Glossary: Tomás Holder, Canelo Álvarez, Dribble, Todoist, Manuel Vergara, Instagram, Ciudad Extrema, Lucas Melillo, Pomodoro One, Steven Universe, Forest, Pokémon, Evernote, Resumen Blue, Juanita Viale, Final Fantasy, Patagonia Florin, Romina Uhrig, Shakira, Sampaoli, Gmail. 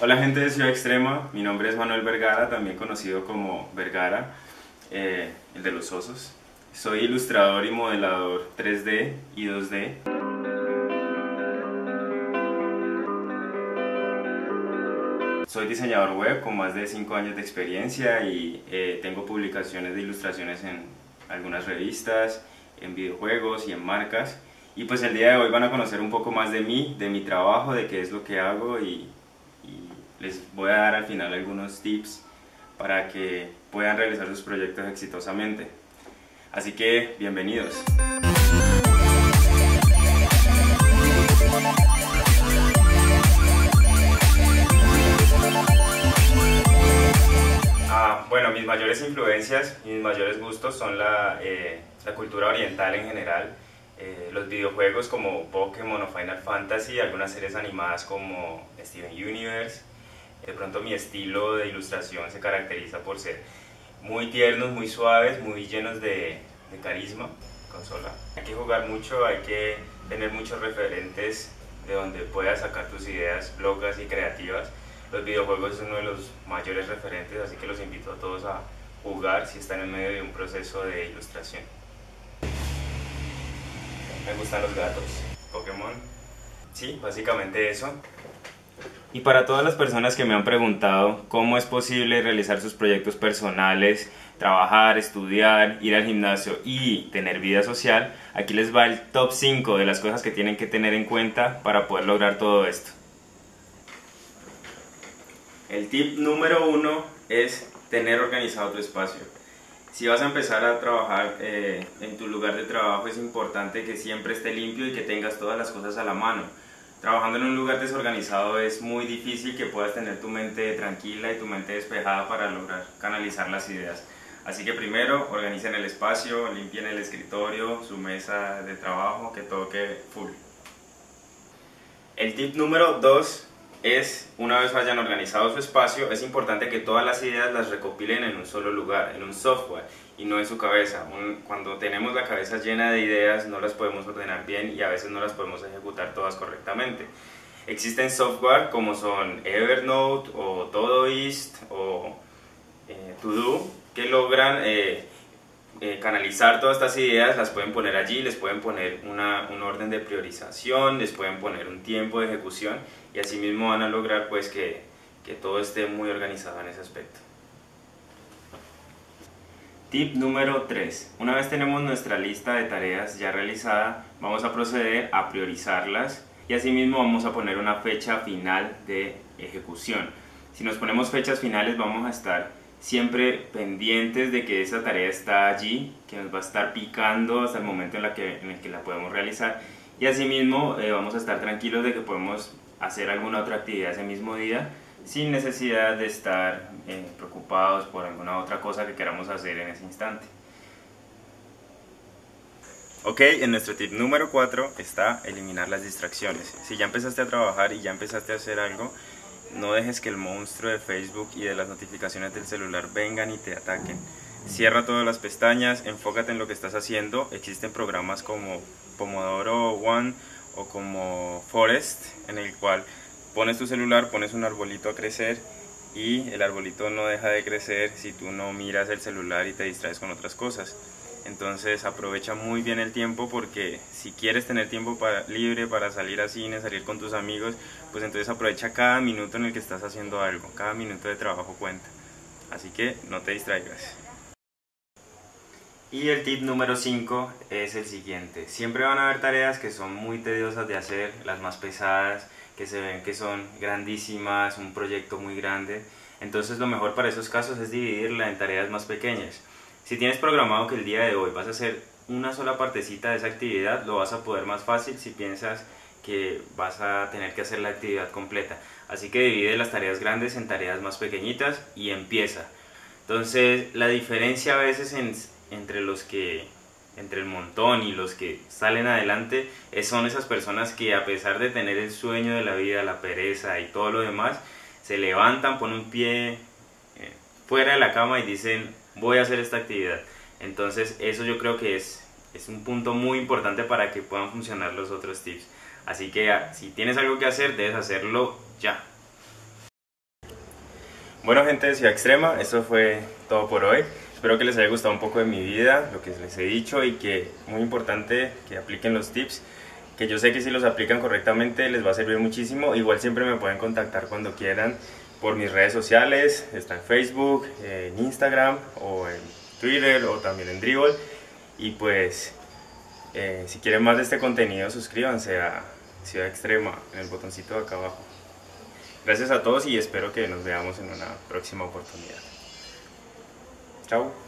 Hola gente de Ciudad Extrema, mi nombre es Manuel Vergara, también conocido como Vergara, el de los osos. Soy ilustrador y modelador 3D y 2D. Soy diseñador web con más de 5 años de experiencia y tengo publicaciones de ilustraciones en algunas revistas, en videojuegos y en marcas. Y pues el día de hoy van a conocer un poco más de mí, de mi trabajo, de qué es lo que hago y les voy a dar al final algunos tips para que puedan realizar sus proyectos exitosamente. Así que, bienvenidos. Bueno, mis mayores influencias y mis mayores gustos son la cultura oriental en general, los videojuegos como Pokémon o Final Fantasy, algunas series animadas como Steven Universe. De pronto mi estilo de ilustración se caracteriza por ser muy tiernos, muy suaves, muy llenos de carisma. Consola. Hay que jugar mucho, hay que tener muchos referentes de donde puedas sacar tus ideas locas y creativas. Los videojuegos es uno de los mayores referentes, así que los invito a todos a jugar si están en medio de un proceso de ilustración. Me gustan los gatos. Pokémon. Sí, básicamente eso. Y para todas las personas que me han preguntado cómo es posible realizar sus proyectos personales, trabajar, estudiar, ir al gimnasio y tener vida social, aquí les va el top 5 de las cosas que tienen que tener en cuenta para poder lograr todo esto. El tip número 1 es tener organizado tu espacio. Si vas a empezar a trabajar en tu lugar de trabajo, es importante que siempre esté limpio y que tengas todas las cosas a la mano. Trabajando en un lugar desorganizado es muy difícil que puedas tener tu mente tranquila y tu mente despejada para lograr canalizar las ideas. Así que primero, organicen el espacio, limpien el escritorio, su mesa de trabajo, que todo quede full. El tip número 2 es, una vez hayan organizado su espacio, es importante que todas las ideas las recopilen en un solo lugar, en un software, y no en su cabeza. Cuando tenemos la cabeza llena de ideas no las podemos ordenar bien y a veces no las podemos ejecutar todas correctamente. Existen software como son Evernote o Todoist o Todo, que logran canalizar todas estas ideas, las pueden poner allí, les pueden poner un orden de priorización, les pueden poner un tiempo de ejecución y así mismo van a lograr pues que todo esté muy organizado en ese aspecto. Tip número 3. Una vez tenemos nuestra lista de tareas ya realizada, vamos a proceder a priorizarlas y asimismo vamos a poner una fecha final de ejecución. Si nos ponemos fechas finales vamos a estar siempre pendientes de que esa tarea está allí, que nos va a estar picando hasta el momento en el que la podemos realizar y asimismo vamos a estar tranquilos de que podemos hacer alguna otra actividad ese mismo día sin necesidad de estar preocupados por alguna otra cosa que queramos hacer en ese instante. Ok, en nuestro tip número 4 está eliminar las distracciones. Si ya empezaste a trabajar y ya empezaste a hacer algo, no dejes que el monstruo de Facebook y de las notificaciones del celular vengan y te ataquen. Cierra todas las pestañas, enfócate en lo que estás haciendo. Existen programas como Pomodoro One o como Forest, en el cual pones tu celular, pones un arbolito a crecer y el arbolito no deja de crecer si tú no miras el celular y te distraes con otras cosas. Entonces aprovecha muy bien el tiempo, porque si quieres tener tiempo libre para salir a cine, salir con tus amigos, pues entonces aprovecha cada minuto en el que estás haciendo algo, cada minuto de trabajo cuenta. Así que no te distraigas. Y el tip número 5 es el siguiente. Siempre van a haber tareas que son muy tediosas de hacer, las más pesadas, que se ven que son grandísimas, un proyecto muy grande. Entonces lo mejor para esos casos es dividirla en tareas más pequeñas. Si tienes programado que el día de hoy vas a hacer una sola partecita de esa actividad, lo vas a poder más fácil si piensas que vas a tener que hacer la actividad completa. Así que divide las tareas grandes en tareas más pequeñitas y empieza. Entonces la diferencia a veces entre el montón y los que salen adelante son esas personas que, a pesar de tener el sueño de la vida, la pereza y todo lo demás, se levantan, ponen un pie fuera de la cama y dicen: voy a hacer esta actividad. Entonces eso yo creo que es un punto muy importante para que puedan funcionar los otros tips. Así que si tienes algo que hacer, debes hacerlo ya. Bueno, gente de Ciudad Extrema, eso fue todo por hoy. Espero que les haya gustado un poco de mi vida, lo que les he dicho, y que muy importante que apliquen los tips, que yo sé que si los aplican correctamente les va a servir muchísimo. Igual siempre me pueden contactar cuando quieran por mis redes sociales, está en Facebook, en Instagram o en Twitter o también en Dribble. Y pues si quieren más de este contenido, suscríbanse a Ciudad Extrema en el botoncito de acá abajo. Gracias a todos y espero que nos veamos en una próxima oportunidad. Chao.